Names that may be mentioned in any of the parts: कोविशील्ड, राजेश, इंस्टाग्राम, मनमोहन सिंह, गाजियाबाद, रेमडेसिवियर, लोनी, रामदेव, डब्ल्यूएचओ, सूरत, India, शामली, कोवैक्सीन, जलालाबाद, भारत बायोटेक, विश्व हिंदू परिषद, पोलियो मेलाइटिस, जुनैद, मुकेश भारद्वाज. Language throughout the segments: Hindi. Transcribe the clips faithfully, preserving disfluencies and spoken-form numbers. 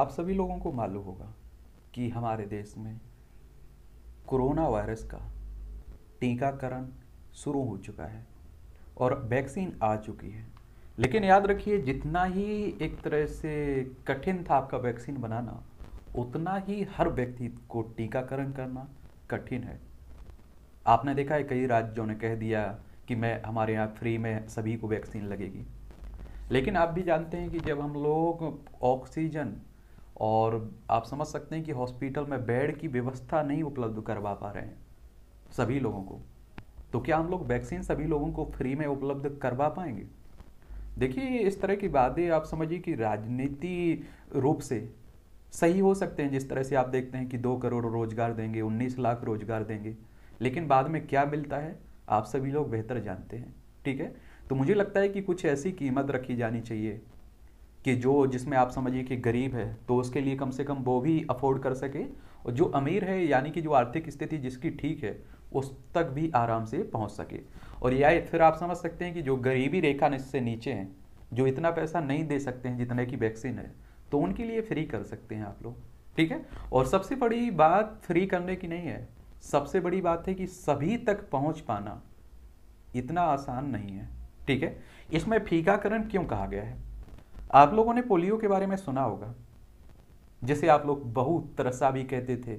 आप सभी लोगों को मालूम होगा कि हमारे देश में कोरोना वायरस का टीकाकरण शुरू हो चुका है और वैक्सीन आ चुकी है। लेकिन याद रखिए, जितना ही एक तरह से कठिन था आपका वैक्सीन बनाना, उतना ही हर व्यक्ति को टीकाकरण करना कठिन है। आपने देखा है कई राज्यों ने कह दिया कि मैं हमारे यहाँ फ्री में सभी को वैक्सीन लगेगी। लेकिन आप भी जानते हैं कि जब हम लोग ऑक्सीजन और आप समझ सकते हैं कि हॉस्पिटल में बेड की व्यवस्था नहीं उपलब्ध करवा पा रहे हैं सभी लोगों को, तो क्या हम लोग वैक्सीन सभी लोगों को फ्री में उपलब्ध करवा पाएंगे? देखिए, इस तरह की बातें आप समझिए कि राजनीति रूप से सही हो सकते हैं। जिस तरह से आप देखते हैं कि दो करोड़ रोजगार देंगे, उन्नीस लाख रोजगार देंगे, लेकिन बाद में क्या मिलता है आप सभी लोग बेहतर जानते हैं। ठीक है, तो मुझे लगता है कि कुछ ऐसी कीमत रखी जानी चाहिए कि जो जिसमें आप समझिए कि गरीब है तो उसके लिए कम से कम वो भी अफोर्ड कर सके, और जो अमीर है यानी कि जो आर्थिक स्थिति जिसकी ठीक है उस तक भी आराम से पहुंच सके। और या फिर आप समझ सकते हैं कि जो गरीबी रेखा से नीचे हैं, जो इतना पैसा नहीं दे सकते हैं जितने की वैक्सीन है, तो उनके लिए फ्री कर सकते हैं आप लोग। ठीक है, और सबसे बड़ी बात फ्री करने की नहीं है, सबसे बड़ी बात है कि सभी तक पहुंच पाना इतना आसान नहीं है। ठीक है, इसमें टीकाकरण क्यों कहा गया है? आप लोगों ने पोलियो के बारे में सुना होगा, जिसे आप लोग बहुतरसा भी कहते थे,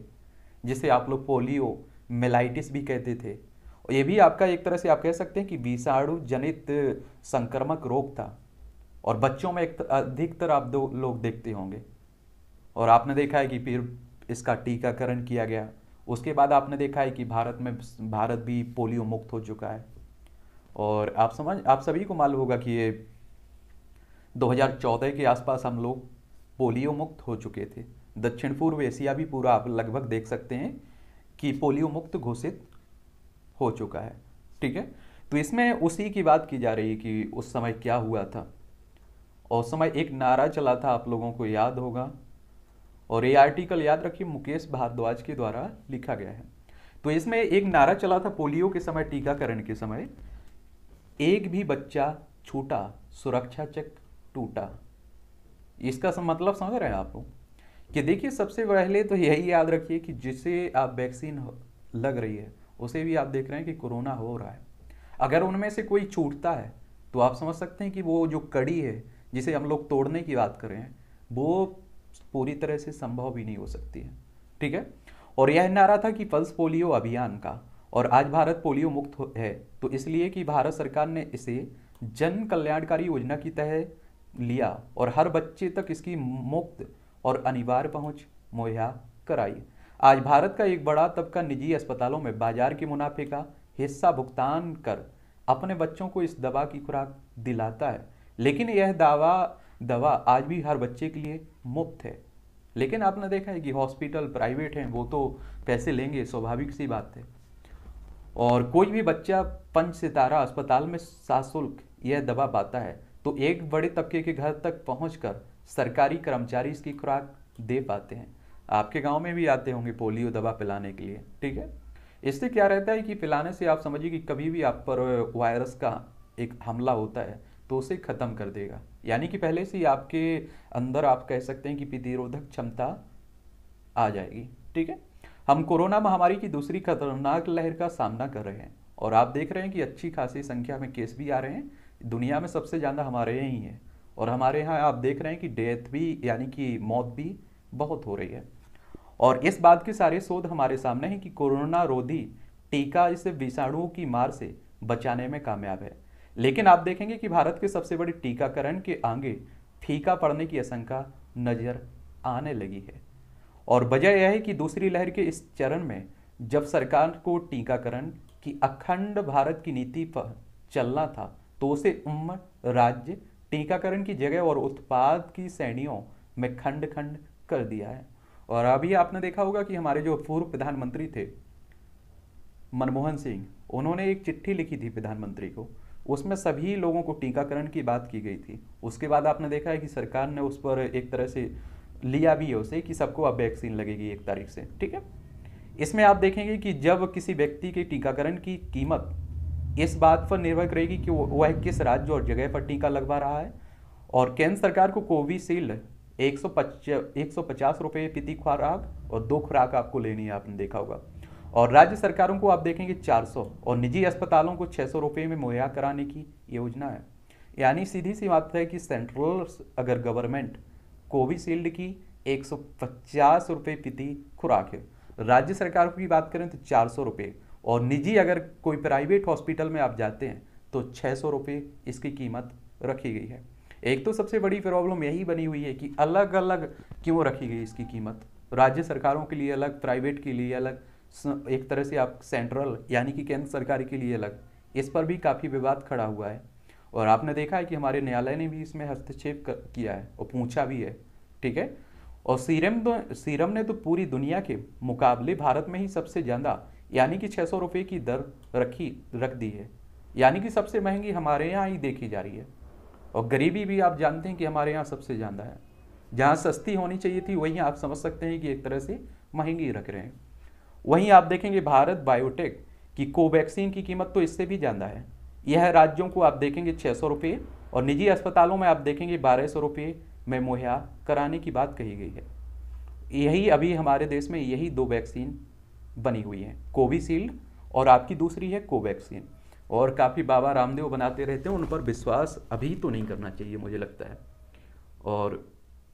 जिसे आप लोग पोलियो मेलाइटिस भी कहते थे। और ये भी आपका एक तरह से आप कह सकते हैं कि विषाणु जनित संक्रामक रोग था, और बच्चों में एक अधिकतर आप दो लोग देखते होंगे। और आपने देखा है कि फिर इसका टीकाकरण किया गया, उसके बाद आपने देखा है कि भारत में भारत भी पोलियो मुक्त हो चुका है। और आप समझ आप सभी को मालूम होगा कि ये दो हज़ार चौदह के आसपास हम लोग पोलियो मुक्त हो चुके थे। दक्षिण पूर्व एशिया भी पूरा आप लगभग देख सकते हैं कि पोलियो मुक्त घोषित हो चुका है। ठीक है, तो इसमें उसी की बात की जा रही है कि उस समय क्या हुआ था। और समय एक नारा चला था, आप लोगों को याद होगा, और ये आर्टिकल याद रखिए मुकेश भारद्वाज के द्वारा लिखा गया है। तो इसमें एक नारा चला था पोलियो के समय, टीकाकरण के समय, एक भी बच्चा छूटा सुरक्षा चक्र टूटा। इसका मतलब समझ रहे हैं आप लोग कि देखिए, सबसे पहले तो यही याद रखिए कि जिसे आप वैक्सीन लग रही है उसे भी आप देख रहे हैं कि कोरोना हो रहा है। अगर उनमें से कोई छूटता है तो आप समझ सकते हैं कि वो जो कड़ी है जिसे हम लोग तोड़ने की बात कर रहे हैं वो पूरी तरह से संभव भी नहीं हो सकती है। ठीक है, और यह नारा था कि पल्स पोलियो अभियान का, और आज भारत पोलियो मुक्त है तो इसलिए कि भारत सरकार ने इसे जन कल्याणकारी योजना की तहत लिया और हर बच्चे तक इसकी मुफ्त और अनिवार्य पहुंच मुहैया कराई। आज भारत का एक बड़ा तबका निजी अस्पतालों में बाजार के मुनाफे का हिस्सा भुगतान कर अपने बच्चों को इस दवा की खुराक दिलाता है, लेकिन यह दवा दवा आज भी हर बच्चे के लिए मुफ्त है। लेकिन आपने देखा है कि हॉस्पिटल प्राइवेट हैं, वो तो पैसे लेंगे, स्वाभाविक सी बात है। और कोई भी बच्चा पंच सितारा अस्पताल में सशुल्क यह दवा पाता है तो एक बड़े तबके के घर तक पहुंचकर सरकारी कर्मचारी इसकी खुराक दे पाते हैं। आपके गांव में भी आते होंगे पोलियो दवा पिलाने के लिए। ठीक है, इससे क्या रहता है कि पिलाने से आप समझिए कि कभी भी आप पर वायरस का एक हमला होता है तो उसे ख़त्म कर देगा, यानी कि पहले से ही आपके अंदर आप कह सकते हैं कि प्रतिरोधक क्षमता आ जाएगी। ठीक है, हम कोरोना महामारी की दूसरी खतरनाक लहर का सामना कर रहे हैं और आप देख रहे हैं कि अच्छी खासी संख्या में केस भी आ रहे हैं। दुनिया में सबसे ज़्यादा हमारे यहीं है, और हमारे यहाँ आप देख रहे हैं कि डेथ भी यानी कि मौत भी बहुत हो रही है। और इस बात के सारे शोध हमारे सामने हैं कि कोरोना रोधी टीका इस विषाणुओं की मार से बचाने में कामयाब है। लेकिन आप देखेंगे कि भारत के सबसे बड़े टीकाकरण के आगे फीका पड़ने की आशंका नज़र आने लगी है, और वजह यह है कि दूसरी लहर के इस चरण में जब सरकार को टीकाकरण की अखंड भारत की नीति पर चलना था तो उसे उम्र, राज्य, टीकाकरण की जगह और उत्पाद की श्रेणियों में खंड खंड कर दिया है। और अभी आपने देखा होगा कि हमारे जो पूर्व प्रधानमंत्री थे मनमोहन सिंह, उन्होंने एक चिट्ठी लिखी थी प्रधानमंत्री को, उसमें सभी लोगों को टीकाकरण की बात की गई थी। उसके बाद आपने देखा है कि सरकार ने उस पर एक तरह से लिया भी है उसे कि सबको अब वैक्सीन लगेगी एक तारीख से। ठीक है, इसमें आप देखेंगे कि जब किसी व्यक्ति के टीकाकरण की कीमत इस बात पर निर्भर करेगी कि वह किस राज्य और जगह पर टीका लगवा रहा है। और केंद्र सरकार को कोविशील्ड एक सौ पचास एक सौ पचास रुपये प्रति खुराक और दो खुराक आपको लेनी है, आपने देखा होगा। और राज्य सरकारों को आप देखेंगे चार सौ और निजी अस्पतालों को छः सौ रुपये में मुहैया कराने की योजना है। यानी सीधी सी बात है कि सेंट्रल अगर गवर्नमेंट कोविशील्ड की एक सौ पचास रुपये प्रति खुराक है, राज्य सरकारों की बात करें तो चार सौ रुपये और निजी अगर कोई प्राइवेट हॉस्पिटल में आप जाते हैं तो छः सौ रुपये इसकी कीमत रखी गई है। एक तो सबसे बड़ी प्रॉब्लम यही बनी हुई है कि अलग अलग क्यों रखी गई इसकी कीमत, राज्य सरकारों के लिए अलग, प्राइवेट के लिए अलग, एक तरह से आप सेंट्रल यानी कि केंद्र सरकार के लिए अलग। इस पर भी काफ़ी विवाद खड़ा हुआ है और आपने देखा है कि हमारे न्यायालय ने भी इसमें हस्तक्षेप किया है और पूछा भी है, ठीक है। और सीरम तो सीरम ने तो पूरी दुनिया के मुकाबले भारत में ही सबसे ज़्यादा यानी कि छः सौ रुपये की दर रखी रख दी है, यानी कि सबसे महंगी हमारे यहाँ ही देखी जा रही है। और गरीबी भी आप जानते हैं कि हमारे यहाँ सबसे ज़्यादा है, जहाँ सस्ती होनी चाहिए थी वहीं आप समझ सकते हैं कि एक तरह से महंगी रख रहे हैं। वहीं आप देखेंगे भारत बायोटेक की कोवैक्सीन की कीमत तो इससे भी ज़्यादा है, यह राज्यों को आप देखेंगे छः सौ रुपये और निजी अस्पतालों में आप देखेंगे बारह सौ रुपये में मुहैया कराने की बात कही गई है। यही अभी हमारे देश में यही दो वैक्सीन बनी हुई है, कोविशील्ड और आपकी दूसरी है कोवैक्सीन। और काफ़ी बाबा रामदेव बनाते रहते हैं, उन पर विश्वास अभी तो नहीं करना चाहिए मुझे लगता है। और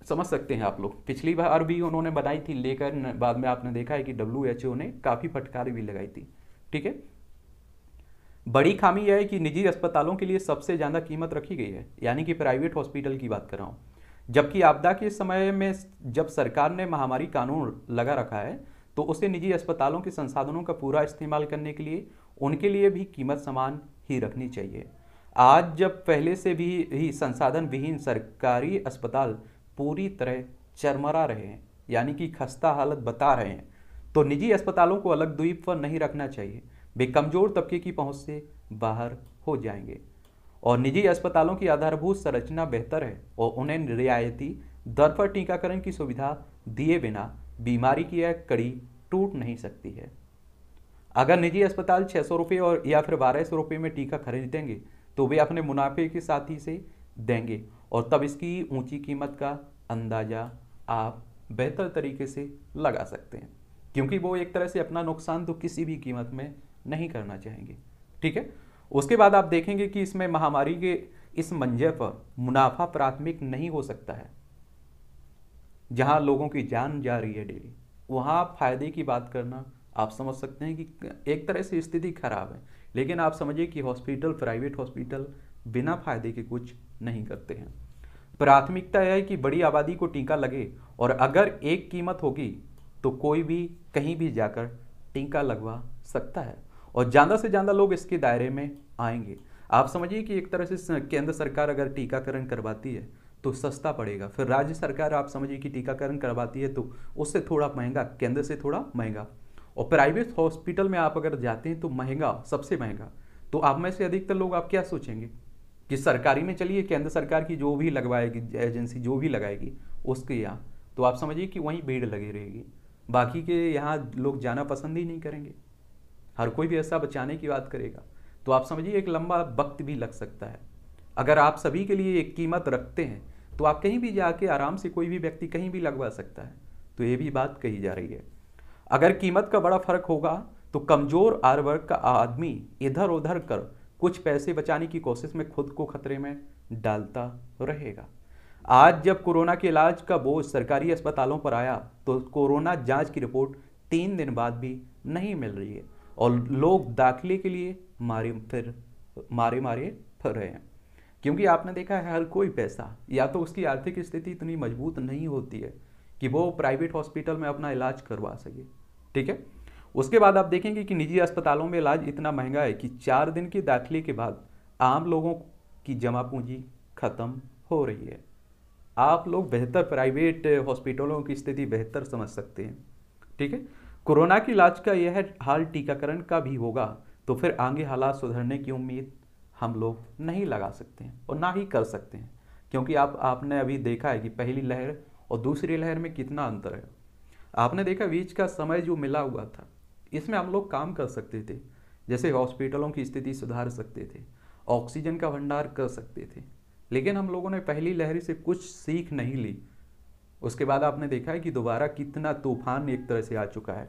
समझ सकते हैं आप लोग, पिछली बार भी उन्होंने बनाई थी लेकर बाद में आपने देखा है कि डब्ल्यूएचओ ने काफ़ी फटकार भी लगाई थी, ठीक है। बड़ी खामी यह है कि निजी अस्पतालों के लिए सबसे ज़्यादा कीमत रखी गई है, यानी कि प्राइवेट हॉस्पिटल की बात कर रहा हूँ। जबकि आपदा के समय में जब सरकार ने महामारी कानून लगा रखा है तो उसे निजी अस्पतालों के संसाधनों का पूरा इस्तेमाल करने के लिए उनके लिए भी कीमत समान ही रखनी चाहिए। आज जब पहले से भी ही संसाधन विहीन सरकारी अस्पताल पूरी तरह चरमरा रहे हैं, यानी कि खस्ता हालत बता रहे हैं, तो निजी अस्पतालों को अलग द्वीप पर नहीं रखना चाहिए, वे कमज़ोर तबके की पहुंच से बाहर हो जाएंगे। और निजी अस्पतालों की आधारभूत संरचना बेहतर है और उन्हें रियायती दर पर टीकाकरण की सुविधा दिए बिना बीमारी की यह कड़ी टूट नहीं सकती है। अगर निजी अस्पताल छः सौ रुपये और या फिर बारह सौ रुपये में टीका खरीदेंगे तो वे अपने मुनाफे के साथ ही से देंगे और तब इसकी ऊंची कीमत का अंदाज़ा आप बेहतर तरीके से लगा सकते हैं, क्योंकि वो एक तरह से अपना नुकसान तो किसी भी कीमत में नहीं करना चाहेंगे, ठीक है। उसके बाद आप देखेंगे कि इसमें महामारी के इस मंजर पर मुनाफा प्राथमिक नहीं हो सकता है। जहां लोगों की जान जा रही है डेली, वहाँ फायदे की बात करना आप समझ सकते हैं कि एक तरह से स्थिति खराब है। लेकिन आप समझिए कि हॉस्पिटल, प्राइवेट हॉस्पिटल बिना फायदे के कुछ नहीं करते हैं। प्राथमिकता यह है कि बड़ी आबादी को टीका लगे और अगर एक कीमत होगी तो कोई भी कहीं भी जाकर टीका लगवा सकता है और ज़्यादा से ज़्यादा लोग इसके दायरे में आएंगे। आप समझिए कि एक तरह से केंद्र सरकार अगर टीकाकरण करवाती है तो सस्ता पड़ेगा, फिर राज्य सरकार आप समझिए कि टीकाकरण करवाती है तो उससे थोड़ा महंगा, केंद्र से थोड़ा महंगा। और प्राइवेट हॉस्पिटल में आप अगर जाते हैं तो महंगा, सबसे महंगा। तो आप में से अधिकतर लोग आप क्या सोचेंगे कि सरकारी में चलिए, केंद्र सरकार की जो भी लगवाएगी एजेंसी, जो भी लगाएगी उसके यहाँ, तो आप समझिए कि वहीं भीड़ लगी रहेगी, बाकी के यहाँ लोग जाना पसंद ही नहीं करेंगे, हर कोई भी ऐसा बचाने की बात करेगा। तो आप समझिए एक लंबा वक्त भी लग सकता है। अगर आप सभी के लिए एक कीमत रखते हैं तो आप कहीं भी जाके आराम से कोई भी व्यक्ति कहीं भी लगवा सकता है, तो ये भी बात कही जा रही है। अगर कीमत का बड़ा फर्क होगा तो कमज़ोर आय वर्ग का आदमी इधर उधर कर कुछ पैसे बचाने की कोशिश में खुद को खतरे में डालता रहेगा। आज जब कोरोना के इलाज का बोझ सरकारी अस्पतालों पर आया तो कोरोना जांच की रिपोर्ट तीन दिन बाद भी नहीं मिल रही है और लोग दाखिले के लिए मारे फिर मारे मारे फिर रहे हैं, क्योंकि आपने देखा है हर कोई पैसा, या तो उसकी आर्थिक स्थिति इतनी मजबूत नहीं होती है कि वो प्राइवेट हॉस्पिटल में अपना इलाज करवा सके, ठीक है। उसके बाद आप देखेंगे कि निजी अस्पतालों में इलाज इतना महंगा है कि चार दिन के दाखिले के बाद आम लोगों की जमा पूंजी खत्म हो रही है। आप लोग बेहतर प्राइवेट हॉस्पिटलों की स्थिति बेहतर समझ सकते हैं, ठीक है। कोरोना के इलाज का यह हाल टीकाकरण का भी होगा तो फिर आगे हालात सुधरने की उम्मीद हम लोग नहीं लगा सकते हैं और ना ही कर सकते हैं, क्योंकि आप आपने अभी देखा है कि पहली लहर और दूसरी लहर में कितना अंतर है। आपने देखा बीच का समय जो मिला हुआ था इसमें हम लोग काम कर सकते थे, जैसे हॉस्पिटलों की स्थिति सुधार सकते थे, ऑक्सीजन का भंडार कर सकते थे, लेकिन हम लोगों ने पहली लहर से कुछ सीख नहीं ली उसके बाद आपने देखा है कि दोबारा कितना तूफान एक तरह से आ चुका है।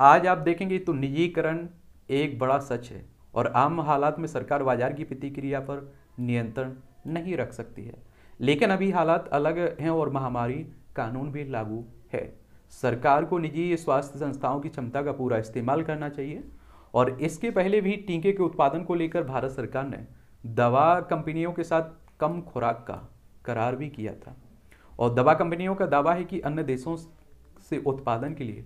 आज आप देखेंगे तो निजीकरण एक बड़ा सच है और आम हालात में सरकार बाजार की प्रतिक्रिया पर नियंत्रण नहीं रख सकती है, लेकिन अभी हालात अलग हैं और महामारी कानून भी लागू है। सरकार को निजी स्वास्थ्य संस्थाओं की क्षमता का पूरा इस्तेमाल करना चाहिए और इसके पहले भी टीके के उत्पादन को लेकर भारत सरकार ने दवा कंपनियों के साथ कम खुराक का करार भी किया था और दवा कंपनियों का दावा है कि अन्य देशों से उत्पादन के लिए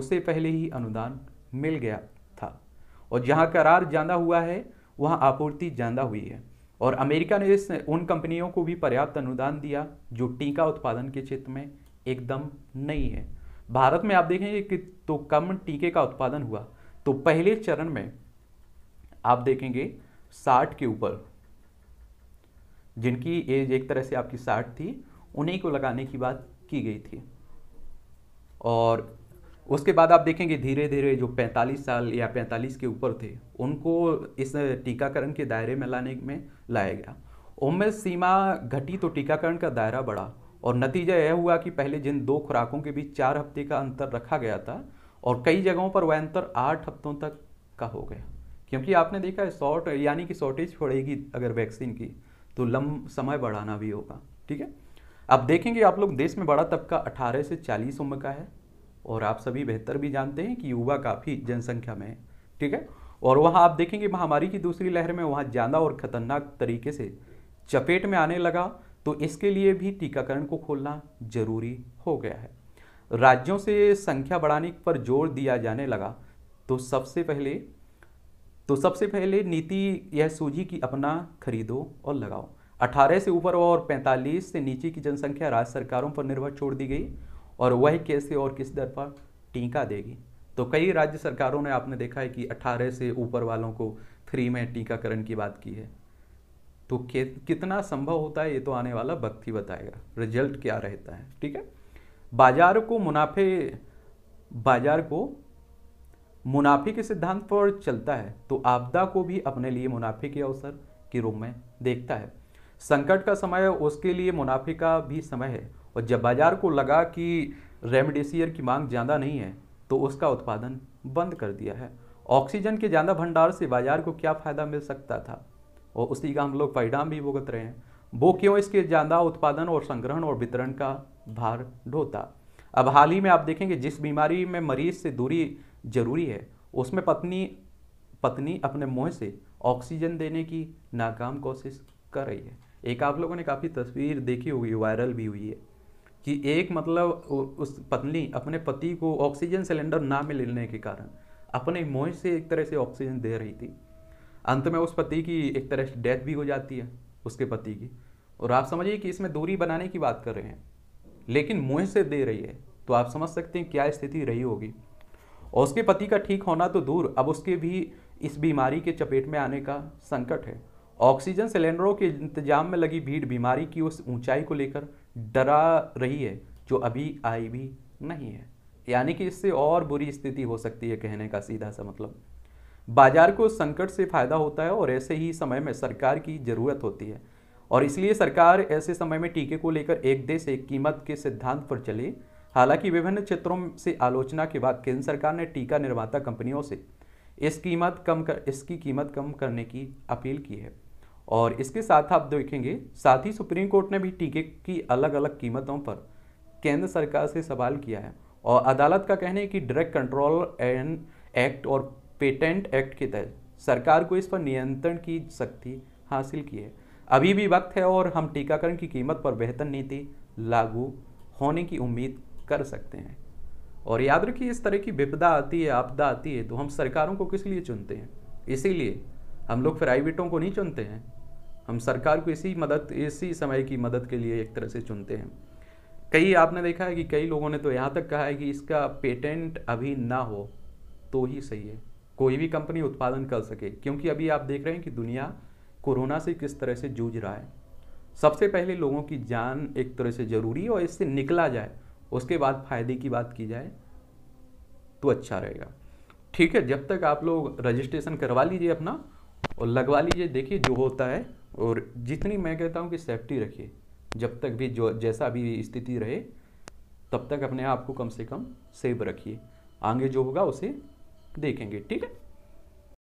उसे पहले ही अनुदान मिल गया था और जहां करार ज्यादा हुआ है वहां आपूर्ति ज्यादा हुई है और अमेरिका ने इस उन कंपनियों को भी पर्याप्त अनुदान दिया जो टीका उत्पादन के क्षेत्र में एकदम नई है। भारत में आप देखेंगे कि तो कम टीके का उत्पादन हुआ तो पहले चरण में आप देखेंगे साठ के ऊपर जिनकी एज एक तरह से आपकी साठ थी उन्हीं को लगाने की बात की गई थी और उसके बाद आप देखेंगे धीरे धीरे जो पैंतालीस साल या पैंतालीस के ऊपर थे उनको इस टीकाकरण के दायरे में लाने में लाया गया। उम्र सीमा घटी तो टीकाकरण का दायरा बढ़ा और नतीजा यह हुआ कि पहले जिन दो खुराकों के बीच चार हफ्ते का अंतर रखा गया था और कई जगहों पर वह अंतर आठ हफ्तों तक का हो गया, क्योंकि आपने देखा है शॉर्ट यानी कि शॉर्टेज पड़ेगी अगर वैक्सीन की तो लंबा समय बढ़ाना भी होगा। ठीक है, अब देखेंगे आप लोग देश में बड़ा तबका अठारह से चालीस उम्र का है और आप सभी बेहतर भी जानते हैं कि युवा काफ़ी जनसंख्या में है। ठीक है, और वहाँ आप देखेंगे महामारी की दूसरी लहर में वहाँ ज़्यादा और ख़तरनाक तरीके से चपेट में आने लगा तो इसके लिए भी टीकाकरण को खोलना जरूरी हो गया है। राज्यों से संख्या बढ़ाने पर जोर दिया जाने लगा तो सबसे पहले तो सबसे पहले नीति यह सूझी कि अपना खरीदो और लगाओ। अठारह से ऊपर और पैंतालीस से नीचे की जनसंख्या राज्य सरकारों पर निर्भर छोड़ दी गई और वह कैसे और किस दर पर टीका देगी। तो कई राज्य सरकारों ने आपने देखा है कि अठारह से ऊपर वालों को फ्री में टीकाकरण की बात की है, तो कितना संभव होता है ये तो आने वाला वक्त ही बताएगा रिजल्ट क्या रहता है। ठीक है, बाजार को मुनाफे बाजार को मुनाफे के सिद्धांत पर चलता है तो आपदा को भी अपने लिए मुनाफे के अवसर के रूप में देखता है। संकट का समय उसके लिए मुनाफे का भी समय है और जब बाजार को लगा कि रेमडेसिवियर की मांग ज़्यादा नहीं है तो उसका उत्पादन बंद कर दिया है। ऑक्सीजन के ज़्यादा भंडार से बाजार को क्या फ़ायदा मिल सकता था और उसी का हम लोग परिणाम भी भुगत रहे हैं, वो क्यों इसके ज़्यादा उत्पादन और संग्रहण और वितरण का भार ढोता। अब हाल ही में आप देखेंगे जिस बीमारी में मरीज से दूरी जरूरी है उसमें पत्नी पत्नी अपने मुंह से ऑक्सीजन देने की नाकाम कोशिश कर रही है। एक आप लोगों ने काफ़ी तस्वीर देखी होगी, वायरल भी हुई है कि एक मतलब उस पत्नी अपने पति को ऑक्सीजन सिलेंडर ना मिलने के कारण अपने मुंह से एक तरह से ऑक्सीजन दे रही थी। अंत में उस पति की एक तरह से डेथ भी हो जाती है, उसके पति की, और आप समझिए कि इसमें दूरी बनाने की बात कर रहे हैं लेकिन मुंह से दे रही है, तो आप समझ सकते हैं क्या स्थिति रही होगी। और उसके पति का ठीक होना तो दूर, अब उसके भी इस बीमारी के चपेट में आने का संकट है। ऑक्सीजन सिलेंडरों के इंतजाम में लगी भीड़ बीमारी की उस ऊंचाई को लेकर डरा रही है जो अभी आई भी नहीं है, यानी कि इससे और बुरी स्थिति हो सकती है। कहने का सीधा सा मतलब बाजार को संकट से फ़ायदा होता है और ऐसे ही समय में सरकार की ज़रूरत होती है और इसलिए सरकार ऐसे समय में टीके को लेकर एक देश एक कीमत के सिद्धांत पर चले। हालांकि विभिन्न क्षेत्रों से आलोचना के बाद केंद्र सरकार ने टीका निर्माता कंपनियों से इस कीमत कम कर इसकी कीमत कम करने की अपील की है और इसके साथ आप देखेंगे साथ ही सुप्रीम कोर्ट ने भी टीके की अलग अलग कीमतों पर केंद्र सरकार से सवाल किया है और अदालत का कहना है कि डायरेक्ट कंट्रोल एंड एक्ट और पेटेंट एक्ट के तहत सरकार को इस पर नियंत्रण की शक्ति हासिल की है। अभी भी वक्त है और हम टीकाकरण की कीमत पर बेहतर नीति लागू होने की उम्मीद कर सकते हैं। और याद रखिए इस तरह की विपदा आती है, आपदा आती है, तो हम सरकारों को किस लिए चुनते हैं, इसीलिए हम लोग प्राइवेटों को नहीं चुनते हैं, हम सरकार को इसी मदद इसी समय की मदद के लिए एक तरह से चुनते हैं। कई आपने देखा है कि कई लोगों ने तो यहाँ तक कहा है कि इसका पेटेंट अभी ना हो तो ही सही है, कोई भी कंपनी उत्पादन कर सके, क्योंकि अभी आप देख रहे हैं कि दुनिया कोरोना से किस तरह से जूझ रहा है। सबसे पहले लोगों की जान एक तरह से ज़रूरी है और इससे निकला जाए, उसके बाद फायदे की बात की जाए तो अच्छा रहेगा। ठीक है, जब तक आप लोग रजिस्ट्रेशन करवा लीजिए अपना और लगवा लीजिए, देखिए जो होता है। और जितनी मैं कहता हूँ कि सेफ्टी रखिए, जब तक भी जो जैसा भी स्थिति रहे तब तक अपने आप को कम से कम सेफ रखिए, आगे जो होगा उसे देखेंगे, ठीक है।